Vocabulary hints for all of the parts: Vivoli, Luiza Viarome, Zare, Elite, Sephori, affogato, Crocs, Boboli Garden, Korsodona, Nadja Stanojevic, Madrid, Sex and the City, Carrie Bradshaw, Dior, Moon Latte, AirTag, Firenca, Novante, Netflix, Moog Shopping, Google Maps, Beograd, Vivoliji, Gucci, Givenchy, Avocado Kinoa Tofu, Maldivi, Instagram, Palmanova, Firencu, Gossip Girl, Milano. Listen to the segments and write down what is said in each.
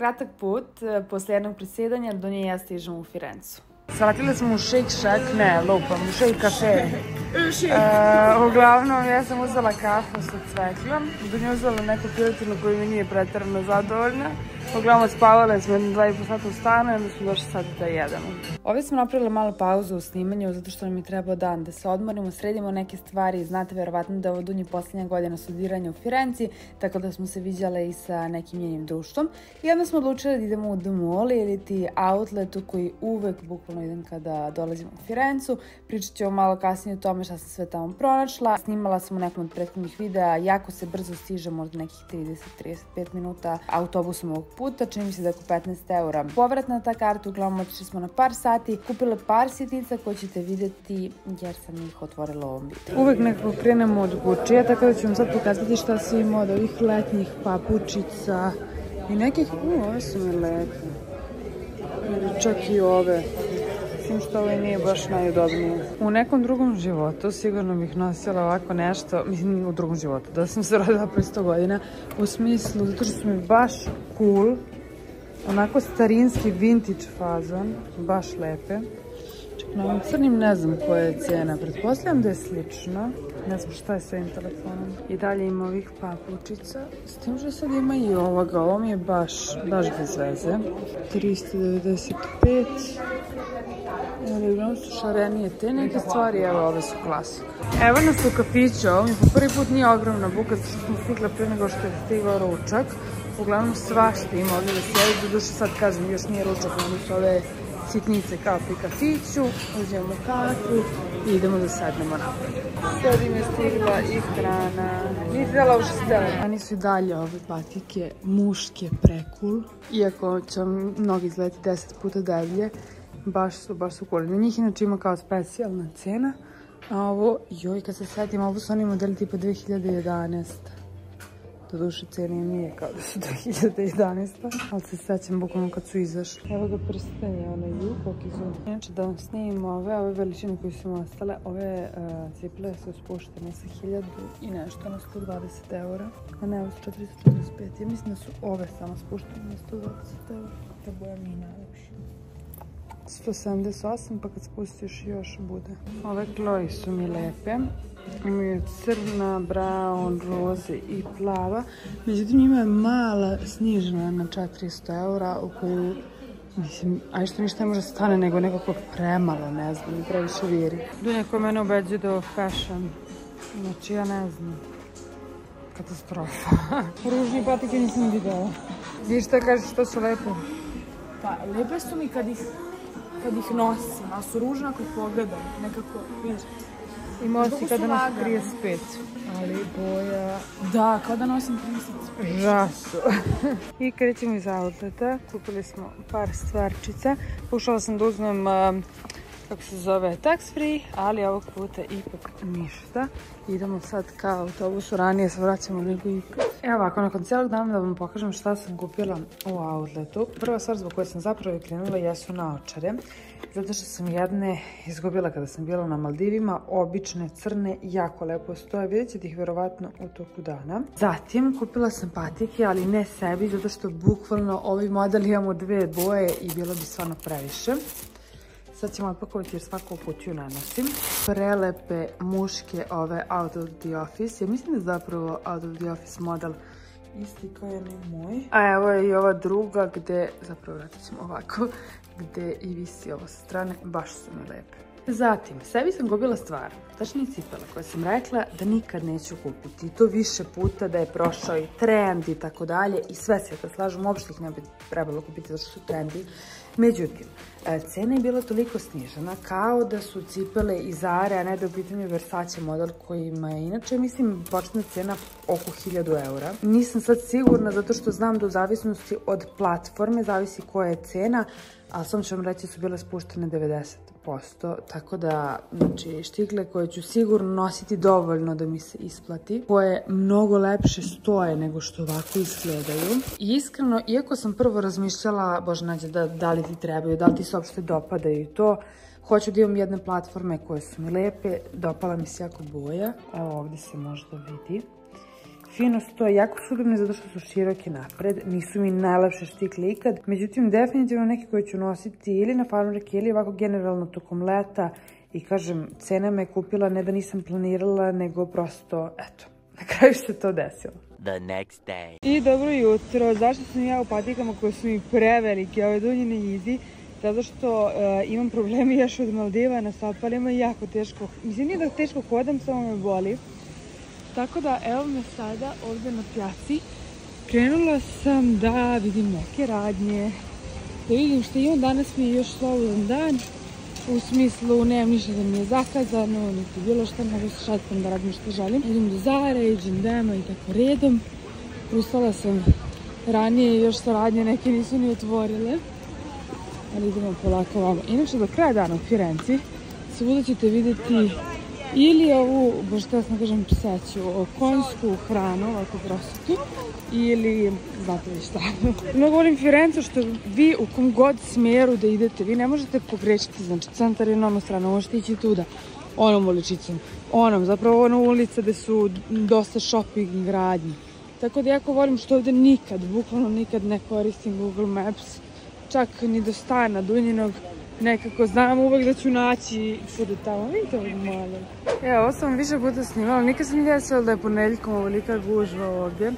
kratak put, posle jednog predsjedanja do nje ja stižem u Firencu. Svatile smo u Shake Shack, ne, lupam, u Shake Cafe. Uglavnom, ja sam uzela kafu sa cveklom, do nje uzela neku piletinu koju mi nije pretjerano zadovoljna. Uglavnom, spavale smo jedno 2,5 sata u stanu i onda smo došli sad da jedemo. Ovdje smo napravili malu pauzu u snimanju zato što nam je trebao dan da se odmorimo, sredimo neke stvari. Znate verovatno da je ovo Dunji posljednja godina studiranja u Firenci, tako da smo se viđale i sa nekim njenim društvom. I onda smo odlučili da idemo u The Mall ili ti outletu koji uvek bukvalno idem kada dolazim u Firencu. Pričat ću malo kasnije o tome šta sam sve tamo pronašla. Snimala sam u nekom od prethodnih videa, jako se brzo stiže, možda nekih 30-35 minuta autobusom ovog puta, čini mi se da je oko 15 €. Povratna ta karta, uglavnom otišli smo na par sati, kupila par sitnica koje ćete vidjeti jer sam ih otvorila u ovom videu. Uvijek nekako krenemo od Gucci, tako da ću vam sad pokazati šta su im od ovih letnjih papučica i nekih, ove su mi lepe, čak i ove, mislim što ovo nije baš najudobnije. U nekom drugom životu sigurno bih nosila ovako nešto, mislim u drugom životu, da sam se rodila pre 100 godina, u smislu, zato što su mi baš cool, onako starinski vintage fazon, baš lepe. Na ovom crnim ne znam koja je cijena, pretpostavljam da je slično, ne znam šta je s ovim telefonom. I dalje ima ovih papučica, s tim što sad ima i ovoga, ovo mi je baš bez veze. 395, ali uglavnom su šarenije te neke stvari, evo ove su klasika. Evo nas u kafiću, ovo mi po prvi put nije ogromna buka, zato što smo stigla prije nego što je stigao ručak. Uglavnom svašta ima ovdje da se jedi, doduše sad kažem, još nije ručak, ono su ove sitnice kao pri kafiću, uzimamo kafu i idemo da sadnemo napolje. Sad im je stigla i hrana, niti dala uši stela. Oni su i dalje ove patike muške prekul, iako će vam mnogi izgledati 10 puta deblje, baš su cool. Na njih inače ima kao specijalna cena, a ovo, joj kad se setim, ovo su oni modeli tipa 2011. Doduše cijeli nije kao da su 2011. Ali se sećam bukvalno kad su izašli. Evo ga prstenje, ono je upokizu. Inače da vam snimim ove veličine koje su mi ostale. Ove cipele su spuštene sa 1000 i nešto na 120 €. A ne, ovo su 445. Ja mislim da su ove samo spuštene na 120 €. Ta boja mi je najljepša. 178, pa kad spustiš još bude. Ove kloji su mi lepe. Imaju crna, brown, roze i plava. Međutim, ima je mala snižena na 400 € u koju, mislim, a što ništa ne može stane nego nekako premalo, ne znam, previše viri. Dunja koja mene ubeđuje da je ovo fashion, znači ja ne znam. Katastrofa. Ružne patike nisam videla. Viš šta kažeš, što su lepe? Pa, lepe su mi kad ih nosim, a su ružna kad pogledam, nekako, vidiš. I možda si kada nosim 35, ali boja... Da, kao da nosim 35. Žasu. I krećemo iz outleta, kupili smo par stvarčica. Pokušala sam da uzmem, kako se zove, tax free, ali ovog puta ipak ništa. Idemo sad kao autobusu, ranije se vraćamo nego ikad. Evo ovako, nakon cijelog dana da vam pokažem šta sam kupila u outletu. Prva stvar zbog koje sam zapravo krenula jesu naočare. Zato što sam jedne izgubila kada sam bila na Maldivima, obične, crne, jako lepo stoje, vidjet ćete ih verovatno u toku dana. Zatim kupila sam patike, ali ne sebi, zato što bukvalno ovi modeli imamo 2 boje i bilo bi stvarno previše. Sad ćemo odpakovati jer svaku kuću nanosim. Prelepe muške ove Out of the Office. Ja mislim da je zapravo Out of the Office model isti kao je ne moj. A evo je i ova druga gde, zapravo vratit ćemo ovako, gde i visi ovo sa strane. Baš su mi lepe. Zatim, sebi sam gubila stvar, tačnije cipela koja sam rekla da nikad neću kupiti. I to više puta da je prošao i trend i tako dalje. I sve se ja to slažem, uopšte ih ne bi trebalo kupiti zato što su trendi. Međutim, cena je bila toliko snižena kao da su cipele i Zare, a ne da u pitanju Versace model kojima je inače, mislim, početna cena oko 1000 €. Nisam sad sigurna zato što znam da u zavisnosti od platforme zavisi koja je cena, ali sam ću vam reći su bile spuštene 90%, tako da, znači, štigle koje ću sigurno nositi dovoljno da mi se isplati, koje mnogo lepše stoje nego što ovako izgledaju. I iskreno, iako sam prvo razmišljala, bože nađe, da li ti trebaju, da li ti se uopšte dopadaju i to, hoću da imam jedne platforme koje su mi lepe, dopala mi se jako boja, evo ovdje se možda vidi. fino stoje, jako su udobne zato što su široke napred, nisu mi najlepše štikle ikad, međutim definitivno neke koje ću nositi ili na farmerke ili ovako generalno tokom leta i kažem, cena me kupila, ne da nisam planirala, nego prosto, eto, na kraju se to desilo. The next day. I dobro jutro, zašto sam ja u patikama koje su mi prevelike, ove dulje ne izi, zato što imam problemi još od Maldiva na stopalima i jako teško, mislim nije da teško hodam, samo me boli. Tako da evo me sada ovdje na pijaci, krenula sam da vidim neke radnje, da vidim što imam, danas mi je još slobodan dan, u smislu nemam ništa da mi je zakazano, niti bilo što, nego se šetam da radim što želim. Idem do Zare, iđem dema i tako redom, ustala sam ranije, još što radnje neke nisu ni otvorile, ali idemo polako vama. Inače do kraja dana u Firenci, svuda ćete vidjeti ili ovu, bože što ja sam kažem pseću, konjsku hranu, ovako prosutu, ili znate li šta. Mnogo volim Firencu što vi u kom god smjeru da idete, vi ne možete pogrešiti, znači centar je na ono stranu, možete ići tuda, onom uličicom, onom, zapravo ono ulica gde su dosta shopping radnji. Tako da jako volim što ovde nikad, bukvalno nikad ne koristim Google Maps, čak ni do stana Dunjinog. Nekako znam uvek da ću naći kuda tamo, vidite ovdje malo. Evo, ovo sam više puta snimala, nikad sam nije desila da je ponedjeljkom ovolika gužva ovdje,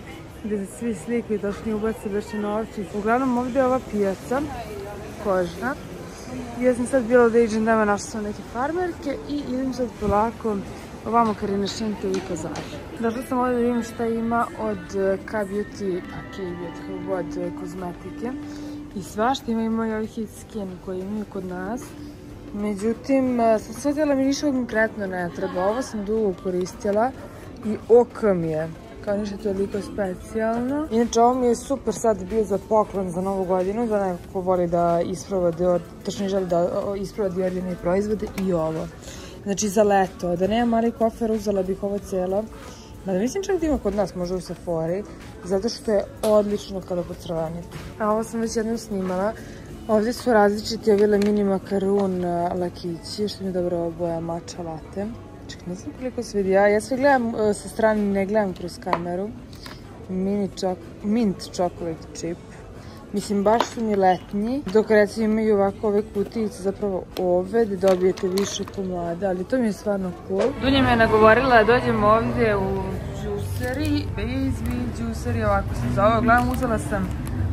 gdje se svi slikuju, došli ubaci vrši novčić. Uglavnom ovdje je ova pijaca, kožna. Ja sam sad bila da iđem dama, našla sam neke farmerke i idem sad polako ovamo Karine Šente u Kozari. Došla sam ovdje da vidim šta ima od K-beauty, pa K-beauty, od kozmetike. I svašta ima i ovih hit skin koji imaju kod nas. Međutim, sam svetila mi ništa konkretno ne treba. Ovo sam dugo koristila i ok mi je. Kao ništa toliko specijalno. Inače, ovo mi je super sad bio za poklon za novu godinu. Za neko voli da isprava Dior, tačno želi da isprava Diorini proizvode i ovo. Znači za leto. Da nema mali kofer, uzela bih ovo cijelo. Mada mislim čak da ima kod nas, možda u Sephori, zato što je odlično kada pocrvanite. A ovo sam već jednom snimala. Ovdje su različiti ovi mini makarun lakići, što mi je dobra oboja matcha latte. Čak ne znam koliko se vidi, ja sve gledam sa strane, ne gledam kroz kameru. Mint chocolate chip. Mislim, baš su mi letnji, dok recimo imaju ovako ove kutijice, zapravo ove, gde dobijete više komada, ali to mi je stvarno cool. Dunja me je nagovorila da dođem ovdje u džuseri, baby džuseri, ovako se zove. Uglavnom uzela sam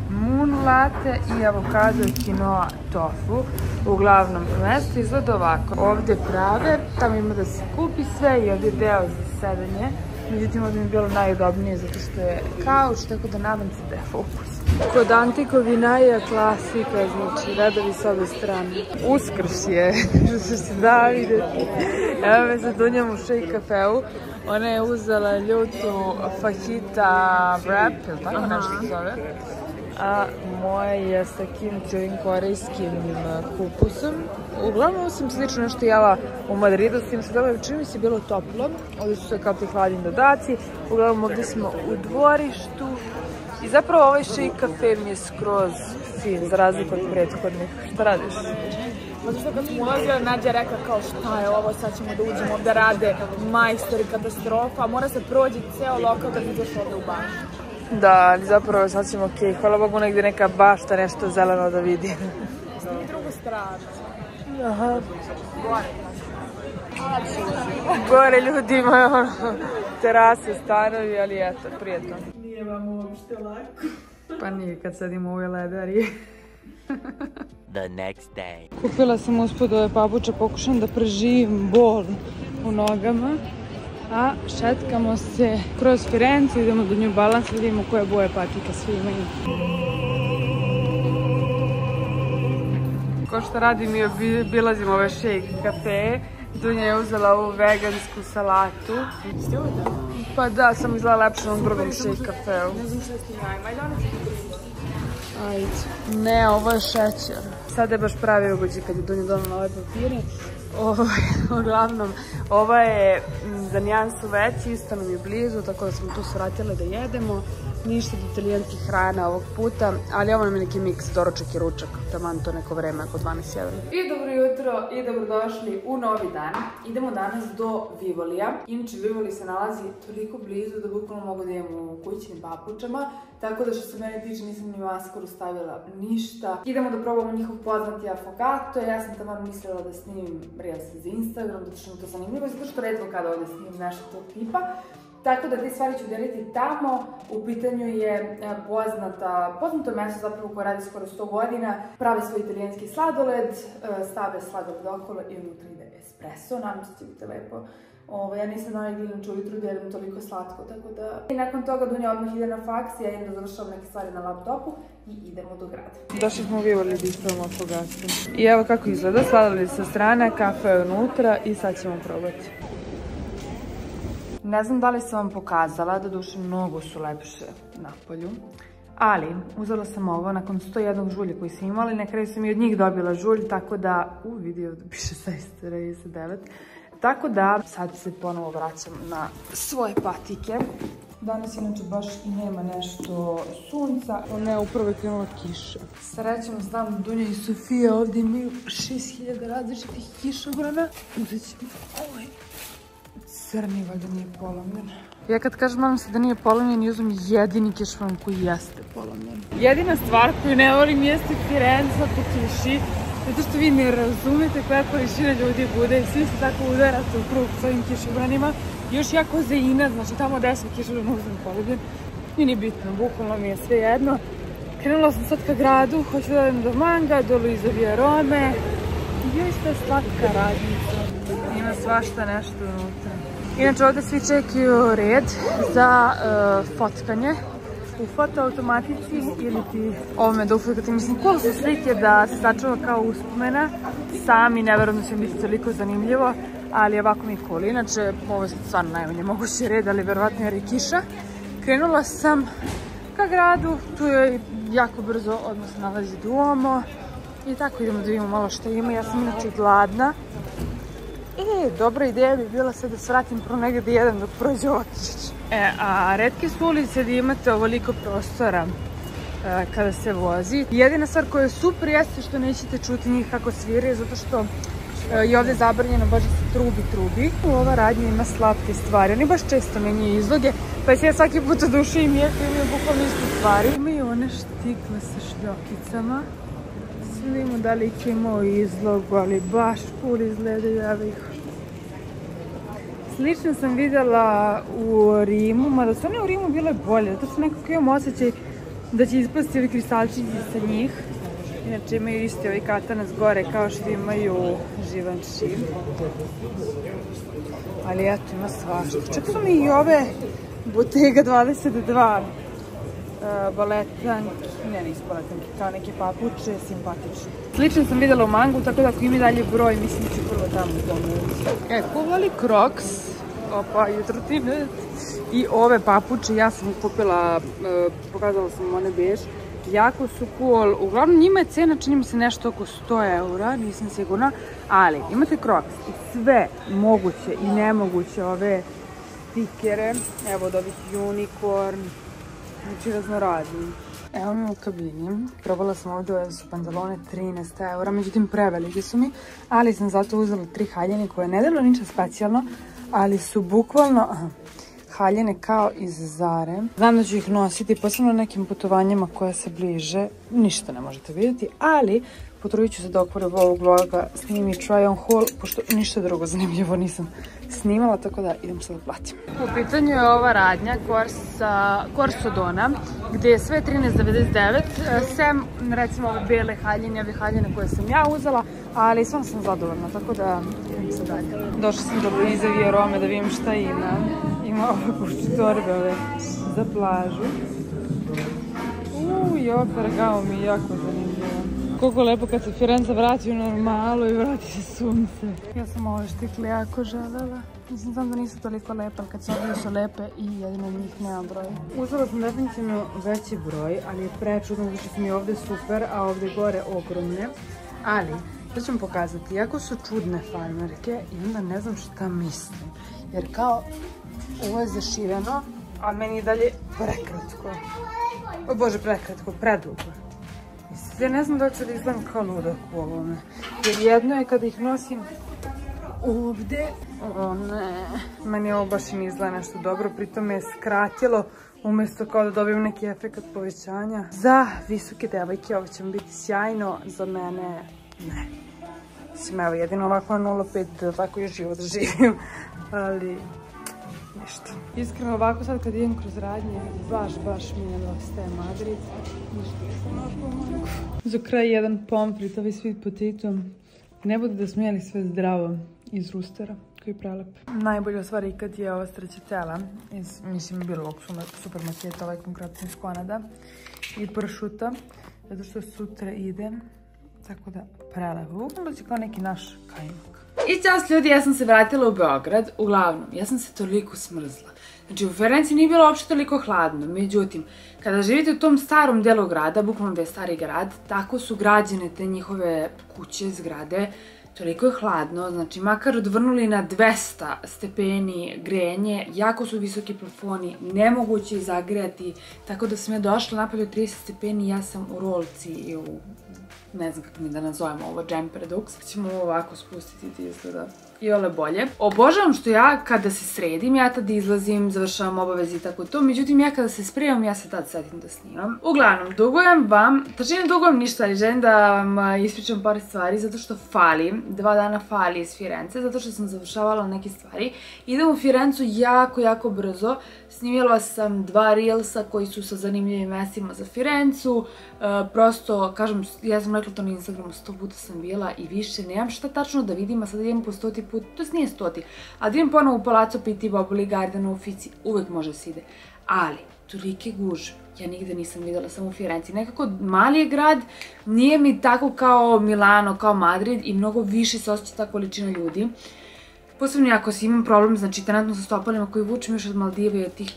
Moon Latte i Avocado Kinoa Tofu u glavnom mestu, izgleda ovako. Ovdje prave, tamo ima da se kupi sve i ovdje je deo za sedenje. Međutim, ovdje mi je bilo najudobnije zato što je kauč, tako da nadam se da je fokus. Kod Antikovina je klasika, znači redovi s obe strane. Uskrš je, što se da vidjeti. Evo me sad Dunjam u Shake kafeu. Ona je uzela ljutu fajita wrap, ili tako nešto zove. A moja je sa kimchi, ovim korejskim kupusom. Uglavnom sam slično nešto jela u Madridu, s tim se dobro čini mi se bilo toplo. Ovdje su sve kao te hladni dodaci. Uglavnom ovdje smo u dvorištu. I zapravo ovaj shake kafe mi je skroz fin, za razliku od prethodnih. Šta radiš? Zato što kad smo ulazili, Nadja rekla kao šta je ovo, sad ćemo da uđemo, ovdje rade majstori, katastrofa, mora se prođi ceo lokal kad ideš ovdje u baštu. Da, ali zapravo sad ćemo okej, hvala Bogu negdje neka bašta, nešto zeleno da vidim. Mislim mi drugu stranu. Aha. Gore ljudi imaju ono, terase, stanovi, ali eto, prijetno. Nije vam uopšte lako. Pa nije, kad sedimo u ove ledarije. The next day. Kupila sam uspod ove papuče, pokušam da preživim bol u nogama. A šetkamo se kroz Firencu, idemo do New Balance, vidimo koje boje patika svi imaju. Ko što radi, mi obilazimo ove shake kafe. Dunja je uzela ovu vegansku salatu. Ste ovdje? Pa da, sam izgleda lepša na drugom shake kafeu. Ne znam što ti najmajda, ona će ti drugi. Ne, ovo je šećer. Sada je baš pravi obuđi kad je Dunja donala ove papire. Uglavnom, ova je za nijansu veći, isto nam je blizu, tako da smo tu svratile da jedemo. ništa od italijanskih hrana ovog puta, ali ovo nam je neki miks, doručak i ručak, taman to neko vreme, ako 12:00. I dobro jutro i dobrodošli u novi dan. Idemo danas do Vivolija. Inače, Vivoli se nalazi toliko blizu da bukvalno mogu da idem u kućnim papučama, tako da što se mene tiče nisam ni maskaru stavila ništa. Idemo da probamo njihov poznati affogato. Ja sam taman mislila da snimim reels za Instagram, da ću mi to zanimljivo, zato što redko kada ovdje snimim nešto tog tipa. Tako da te stvari ću deliti tamo. U pitanju je poznato mesto zapravo koje radi skoro 100 godina. Prave svoj italijanski sladoled, stave sladoled okolo i unutra ide espresso. Nadam se će biti lepo. Ja nisam navikla čuti ujutru da jedem toliko slatko, tako da... I nakon toga Dunja odmah ide na faks, ja idem da završavam neke stvari na laptopu i idemo do grada. Došli smo u Vivoliju da ispravamo affogato. I evo kako izgleda, sladoled sa strane, kafa je unutra i sad ćemo probati. Ne znam da li sam vam pokazala, doduše mnogo su lepše na polju, ali uzela sam ovo nakon 101 žulja koji sam imala i na kraju sam i od njih dobila žulj, tako da, vidio da piše 6,9, tako da sad se ponovo vraćam na svoje patike. Danas inače baš i nema nešto sunca, ne, upravo je krenula kiša. Srećemo znam Dunja i Sofija, ovdje imaju 6000 različitih kišobrana. Uzet ćemo ovaj. Crni, valjda nije polomljen. Ja kad kažem vam se da nije polomljen, uzmem jedini kišobran koji jeste polomljen. Jedina stvar koju ne volim jeste Firenca po kiši, zato što vi ne razumete koja količina ljudi bude i svi se tako udarate u krug s ovim kišobranima. Još ja ko Zeina, znači tamo 10 kišobrana uzmem polomljen. Nije ni bitno, bukvalno mi je sve jedno. Krenula sam sad ka gradu, hoću da idem do Manga, do Luiza Viarome. Još ta slatka radnica. Ima svašta nešto unutra. Inače ovdje svi čekaju red za fotkanje u fotoautomatici ili ti ovome da uflikate. Mislim, cool su slike da se sačuva kao uspomena. Sami nevjerojatno će mi biti toliko zanimljivo, ali ovako mi je cool. Inače, ovo je stvarno najmanje mogući red, ali verovatno jer je kiša. Krenula sam ka gradu, tu je jako brzo odmah se nalazi Duomo. I tako idemo da vidimo malo što ima. Ja sam inače gladna. Dobra ideja bi bila sad da svratim pro negdje jedan dok prođe ova kiša. A retke su ulice gdje imate ovoliko prostora kada se vozi. Jedina stvar koja je super jeste što nećete čuti njih kako sviraju, zato što je ovdje zabranjeno baš da se trubi. Ova radnja ima slatke stvari, oni baš često menjaju izloge, pa se ja svaki put od duše im je imaju bukvalno istu stvari. Imaju one štikle sa šljokicama. Svi vidimo da li ih imao izlogu, ali baš cool izgledaju, ja bih. Slično sam vidjela u Rimu, mada su one u Rimu bile bolje, zato što nekako imam osjećaj da će ispasti ovi kristalčići sa njih. Inače imaju isti ovi katanas gore kao što imaju Givenchy. Ali eto, ima svašta. Čak su mi i ove Bottega 22 baletanki, ne nisu baletanki, kao neke papuče, simpatične. Slično sam vidjela u Mangu, tako da ako ima dalje broj, mislim da ću prvo tamo domoviti. Kupila Crocs, opa, jutro ti ne, i ove papuče, ja sam ih kupila, pokazala sam one bež, jako su cool, uglavnom njima je cena, čini mi se nešto oko 100 €, nisam sigurna, ali imate Crocs i sve moguće i nemoguće ove stikere, evo od ovih unicorn, znači raznorazni. Evo mi u kabini, probala sam ovdje ove su pantalone 13 €, međutim preveliki su mi, ali sam zato uzela 3 haljene koje ne delo niča specijalno, ali su bukvalno haljene kao iz Zare. Znam da ću ih nositi, posebno nekim putovanjima koja se bliže, ništa ne možete vidjeti, ali potrudit ću se da okvore ovog vloga snimim i try on haul, pošto ništa drugo zanimljivo nisam snimala, tako da idem sad da platim. U pitanju je ova radnja Korsodona, gdje je sve 13,99, sem recimo ove bele haljine, ove haljine koje sam ja uzela, ali svom sam zadovoljna, tako da idem sad dalje. Došla sam do Luiza Viarome da vidim šta ima. Ima ove kuće torbe za plažu. I ovo pergao mi je jako zanimljivo. Koliko lepo kad se Firenca vrati u normalu i vrati se sunce. Ja sam ove štikle jako željela. Mislim znam da nisu toliko lepe, ali kad su odlično lepe i jedino od njih nema broj. Uzela sam definitivno veći broj, ali je prečudno, zato što su mi ovdje super, a ovdje gore ogromne. Ali, sad ću vam pokazati, jako su čudne farmerke i onda ne znam šta mislim. Jer kao ovo je zašiveno, a meni je dalje prekratko. O Bože, prekratko, predugo. Ja ne znam da ću da izgledam kao ludak u ovome. Jer jedno je kada ih nosim ovde. O ne, meni ovo baš i ne izgleda nešto dobro, pritom je skratilo umjesto kao da dobijem neki efekt povećanja. Za visoke devojke ovo će mi biti sjajno, za mene ne. Mislim, evo, jedino ovako na 0,5 da tako još život živim, ali ništa. Iskreno ovako sad kad idem kroz radnje, baš mi nedostaje Madrid. Ništa sam ovako. Za kraj jedan pomfrit, ovi svi potitom. Ne bude da smo jeli sve zdravo iz rustera, koji je prelep. Najbolje u stvari kad je ostraće tela, mislim bilo ovog supermarketa, ovaj konkretno iz Konada, i pršuta, zato što sutra idem, tako da prelepo. Uglavnom će kao neki naš kajmak. I čas ljudi, ja sam se vratila u Beograd, uglavnom, ja sam se toliko smrzla. Znači, u Firenci nije bilo uopšte toliko hladno, međutim, kada živite u tom starom delu grada, bukvalno da je stari grad, tako su građene te njihove kuće, zgrade, toliko je hladno, znači makar odvrnuli na 200 stepeni grejanje, jako su visoki plafoni, nemoguće je zagrejati, tako da sam ja došla napolje od 30 stepeni, ja sam u rolci i u, ne znam kako mi da nazovemo ovo, džemper duks. Ćemo ovako spustiti ti izgleda. I ole bolje. Obožavam što ja kada se sredim, ja tad izlazim, završavam obaveze i tako to, međutim ja kada se spremam, ja se tad setim da snimam. Uglavnom, dugujem vam, tačnije dugujem ništa, ali želim da vam ispričam par stvari, zato što fali, 2 dana fali iz Firence, zato što sam završavala neke stvari. Idem u Firencu jako brzo, snimila sam 2 reelsa koji su sa zanimljivim mestima za Firencu, prosto, kažem, ja sam rekla to na Instagramu, 100 puta sam bila i više, nemam šta tačno da vidim, a sad idem po 100. put, to nije 100. A da idem ponovo u Palacopi i Boboli Garden u Ufici, uvek može se ide. Ali, tolike gužve, ja nigde nisam videla, samo u Firenci. Nekako mali je grad, nije mi tako kao Milano, kao Madrid i mnogo više se osjeća ta količina ljudi. Posebno ako si imam problem, znači trenutno sa stopalima koji vučem još od Maldive i od tih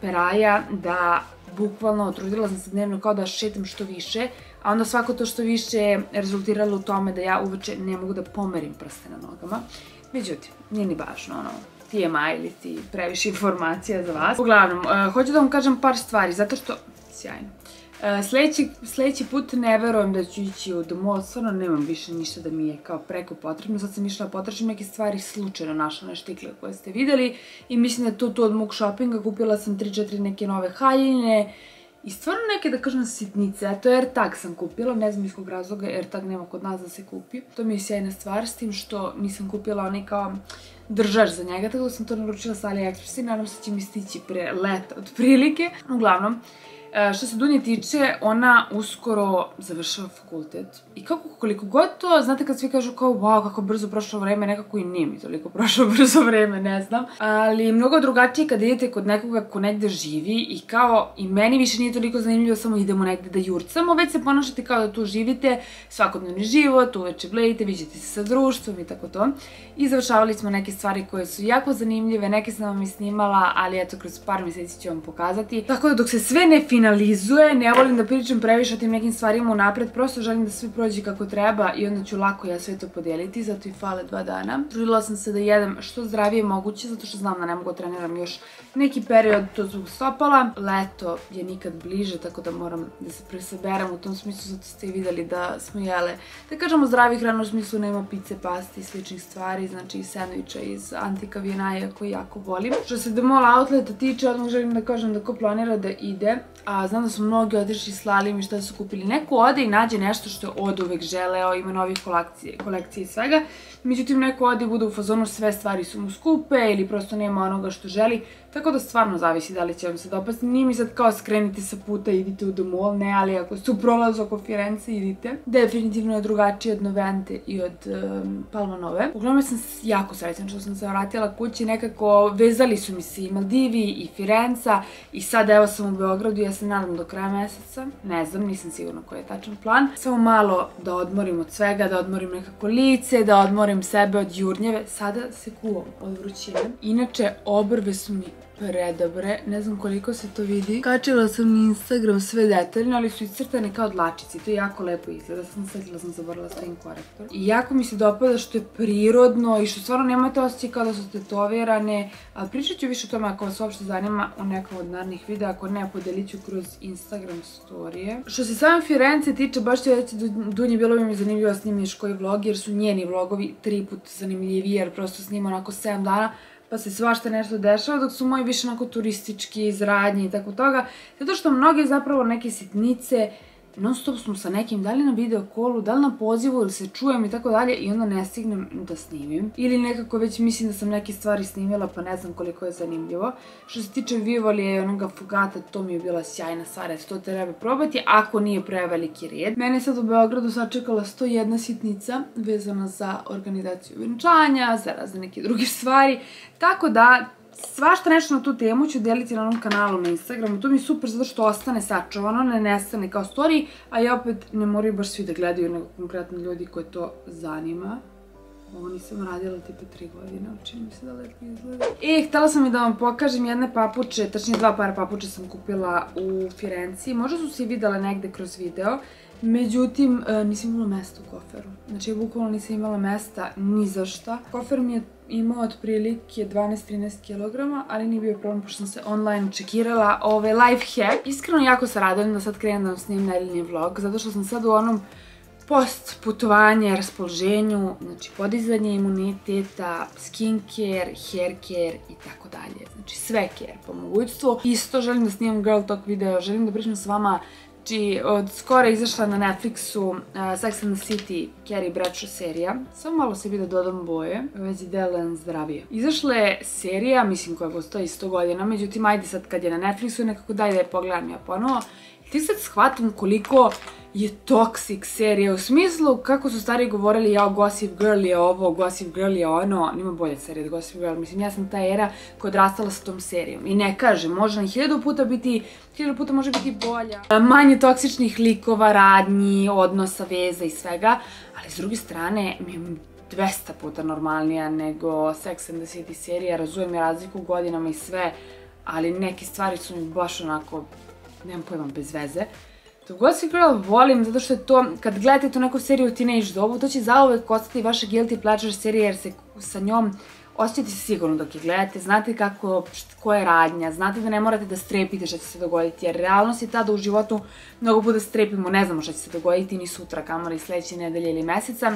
peraja, da bukvalno trudila sam se dnevno kao da šetam što više, a onda svako to što više je rezultiralo u tome da ja uveče ne mogu da pomerim prste na nogama. Međutim, nije ni važno, ono, TMI ili ti previše informacija za vas. Uglavnom, hoću da vam kažem par stvari, zato što, sjajno. Sljedeći put ne verujem da ću ići u The Mall, stvarno nemam više ništa da mi je kao preko potrebno, sad sam išla da potražim neke stvari, slučajno našla one štikle koje ste videli i mislim da je to od Moog Shoppinga, kupila sam 3-4 neke nove haljine i stvarno neke da kažem sitnice, a to je AirTag sam kupila, ne znam iz kog razloga, AirTag nema kod nas da se kupi, to mi je sjajna stvar, s tim što nisam kupila onaj kao držač za njega, tako da sam to naručila sa AliExpress i naravno se će mi stići pre leta otprilike. Uglavnom, što se Dunje tiče, ona uskoro završava fakultet i koliko god to, znate kad svi kažu kao wow kako brzo prošlo vreme, nekako i nije mi toliko prošlo brzo vreme, ne znam, ali mnogo drugačije kada idete kod nekoga ko negde živi i kao i meni više nije toliko zanimljivo samo idemo negde da jurcamo, već se ponašate kao da tu živite svakodnevni život, uveče blejite, viđete se sa društvom i tako to. I završavali smo neke stvari koje su jako zanimljive, neke sam vam i snimala, ali eto kroz par meseci ću vam pokazati. Tako da dok se sve ne finalizuje, ne volim da pričam previše o tim nekim stvarima unapred, prosto želim da sve prođe kako treba i onda ću lako ja sve to podeliti, zato i fale 2 dana. Trudila sam se da jedem što zdravije moguće, zato što znam da ne mogu treniram još neki period, to zbog stopala. Leto je nikad bliže, tako da moram da se presaberam u tom smislu, zato ste i videli da smo jele, da kažemo zdravih hrana, u smislu nema pice, pasti i sličnih stvari, znači i sendviča iz Antika Vjenaja koji jako volim. Što se The Mall outleta tiče, odmah želim da kažem da ko planira da ide, a znam da su mnogi otišli s lalim i šta su kupili. Neko ode i nađe nešto što je od uvek želeo, ima novih kolekcija i svega. Međutim, neko ode i bude u fazonu sve stvari su mu skupe ili prosto nema onoga što želi. Tako da stvarno zavisi da li će vam se dopasti. Nije mi sad kao skrenite sa puta, idite u The Mall, ne, ali ako su prolaz oko Firence, idite. Definitivno je drugačije od Novante i od Palmanove. Uglavnom sam jako srećna što sam se vratila kući, nekako vezali su mi se i Maldivi i Firenca i sad evo sam u Beogradu, ja se nadam do kraja meseca. Ne znam, nisam sigurna koji je tačan plan. Samo malo da odmorim od svega, da odmorim nekako lice, da odmorim sebe od jurnjeve. Sada se kuvam od vrućine. Inače, obrve su mi predobre, ne znam koliko se to vidi. Kačila sam na Instagram sve detaljno, ali su iscrtane kao dlačice, to jako lepo izgleda. Sjetila sam, zaborila stavim korektor. I jako mi se dopada što je prirodno i što stvarno nemate osjećaj kao da su tetovirane. Pričat ću više o tome ako vas uopšte zanima u nekom od narednih videa, ako ne, podelit ću kroz Instagram storije. Što se same Firence tiče, baš ću reći, Dunji bilo bi mi zanimljivo snimlješ koji vlog, jer su njeni vlogovi 3 puta zanimljiviji, jer prosto snima onako 7 dana, pa se svašta nešto dešava, dok su moji više onako turistički, izradnje i tako toga. Zato što mnoge zapravo neke sitnice, non stop smo sa nekim, da li na videokolu, da li na pozivu, ili se čujem i tako dalje, i onda ne stignem da snimim. Ili nekako već mislim da sam neke stvari snimila, pa ne znam koliko je zanimljivo. Što se tiče Vivolije i onoga afogata, to mi je bila sjajna stvar, to treba probati, ako nije preveliki red. Mene je sad u Beogradu sačekala 101 sitnica vezana za organizaciju venčanja, za razne neke druge stvari, tako da svašta nešto na tu temu ću deliti na onom kanalu na Instagramu, to mi je super zato što ostane sačuvano, ne nestane kao story, a ja opet ne moraju baš svi da gledaju, nego konkretno ljudi koje to zanima. Ovo nisam radila tipa 3 godine, učini mi se da lepo izgleda. Htela sam i da vam pokažem jedne papuče, tačnije 2 para papuče sam kupila u Firenci, možda su se i videla negde kroz video, međutim nisam imala mesta u koferu, znači bukvalno nisam imala mesta ni za šta. Kofer mi je imao otprilike 12–13 kg, ali nije bio problem pošto sam se online čekirala ovaj life hack. Iskreno jako se radujem da sad krenem da vam snimim nedeljni vlog, zato što sam sad u onom post putovanje, raspoloženju, znači podizanje imuniteta, skin care, hair care i tako dalje. Znači sve care po mogućstvu. Isto želim da snimam girl talk video, želim da pričam s vama. Znači, od skora izašla na Netflixu Sex and the City, Carrie Bradshaw serija. Samo malo sebi da dodam boje, već i delan zdravije. Izašla je serija, mislim koja postoji 100 godina, međutim, ajde sad kad je na Netflixu, nekako daj da je pogledam ja ponovo. Ti sad shvatam koliko je toksik serija, u smislu kako su stariji govorili jao Gossip Girl je ovo, Gossip Girl je ono, nima bolje serije da Gossip Girl, mislim ja sam ta era koja je odrastala sa tom serijom i ne kažem, može na 1000 puta biti, 1000 puta može biti bolja, manje toksičnih likova, radnji, odnosa, veza i svega, ali s druge strane mi je 200 puta normalnija nego Sex and the City serija, razumijem ja razliku godinama i sve, ali neke stvari su mi baš onako, nemam pojma, bez veze. Gossip Girl volim zato što je to, kad gledate tu neku seriju u teenage dobu, to će zauvek ostati vaša guilty pleasure serija jer se sa njom osjećate sigurno dok je gledate, znate kako, koja je radnja, znate da ne morate da strepite šta će se dogoditi, jer realnost je ta da u životu mnogo puta strepimo, ne znamo šta će se dogoditi ni sutra, kamoli i sledeće nedelje ili meseca.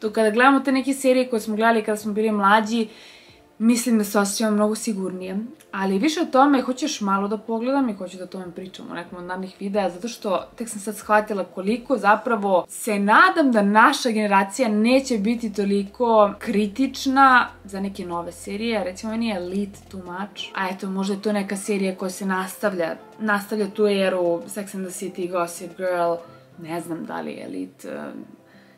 To kada gledamo te neke serije koje smo gledali kada smo bili mlađi, mislim da se osjećam mnogo sigurnije, ali više o tome hoću još malo da pogledam i hoću da o tome pričam u nekom od narednih videa, zato što tek sam sad shvatila koliko zapravo se nadam da naša generacija neće biti toliko kritična za neke nove serije, recimo meni je Elite too much, a eto možda je to neka serija koja se nastavlja tu eru Sex and the City, Gossip Girl, ne znam da li je Elite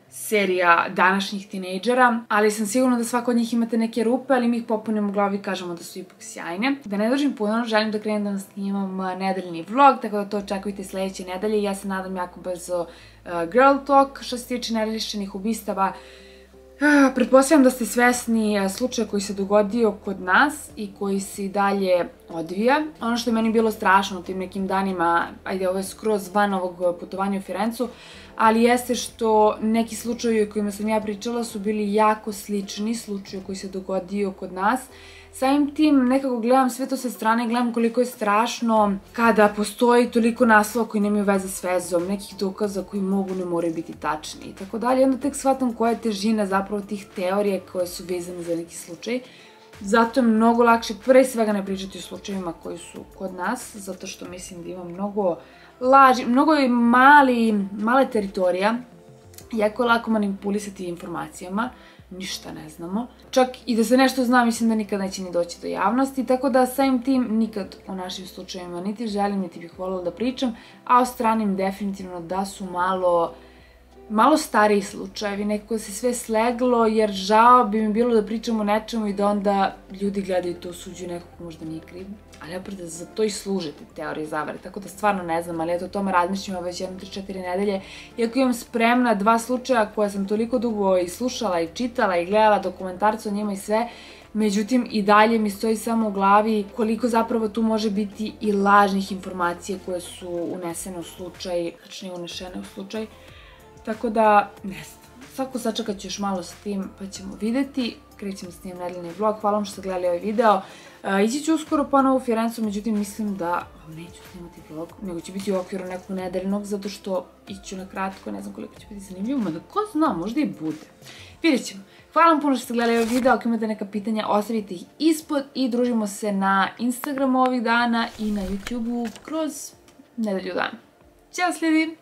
serija današnjih tinejdžera, ali sam sigurna da svako od njih imate neke rupe, ali mi ih popunimo u glavi i kažemo da su ipak sjajne. Da ne držim puno, želim da krenem da vam snimam nedeljni vlog, tako da to očekujte sledeće nedelje. Ja se nadam jako brzo girl talk. Što se tiče nerešenih ubistava, pretpostavljam da ste svesni slučaja koji se dogodio kod nas i koji se i dalje odvija. Ono što je meni bilo strašno u tim nekim danima, ajde ovo je skroz van ovog putovanja u Firencu, ali jeste što neki slučaji o kojima sam ja pričala su bili jako slični slučaju koji se dogodio kod nas. Samim tim nekako gledam sve to sa strane, gledam koliko je strašno kada postoji toliko naslova koji nemaju veze s vezom, nekih dokaza koji mogu, ne moraju biti tačni i tako dalje. Onda tek shvatam koja je težina zapravo tih teorija koje su vezane za neki slučaj. Zato je mnogo lakše pre svega ne pričati o slučajevima koji su kod nas, zato što mislim da ima mnogo laži, mnogo je male teritorija, jako je lako manipulisati informacijama, ništa ne znamo. Čak i da se nešto zna, mislim da nikad neće ni doći do javnosti, tako da samim tim nikad o našim slučajevima niti želim, niti bih voljela da pričam, a o stranim definitivno da su malo stariji slučajevi, nekako se sve sleglo, jer žao bi mi bilo da pričamo o nečemu i da onda ljudi gledaju to, suđuju nekog ko možda nije kriv. Ali opet da za to i služe te teorije zavere, tako da stvarno ne znam, ali ja to o tome razmišljam već 1–4 nedelje. Iako imam spremna 2 slučaja koja sam toliko dugo i slušala i čitala i gledala dokumentarce o njima i sve, međutim i dalje mi stoji samo u glavi koliko zapravo tu može biti i lažnih informacija koje su unesene u slučaj, tačnije unešene u slučaj, tako da ne znam. Svako sačekat ću još malo s tim pa ćemo videti. Krećemo s njim nedeljni vlog, hvala vam što ste gledali ovaj video. Ići ću uskoro ponovo u Firencu, međutim mislim da vam neću snimati vlog, nego će biti u okviru nekog nedeljnog, zato što iću na kratko, ne znam koliko će biti zanimljivo, mada ko zna, možda i bude. Vidjet ćemo. Hvala vam puno što ste gledali ovaj video, ako imate neka pitanja, ostavite ih ispod i družimo se na Instagramu ovih dana i na YouTubeu kroz nedelju dana. Ćao slijedi!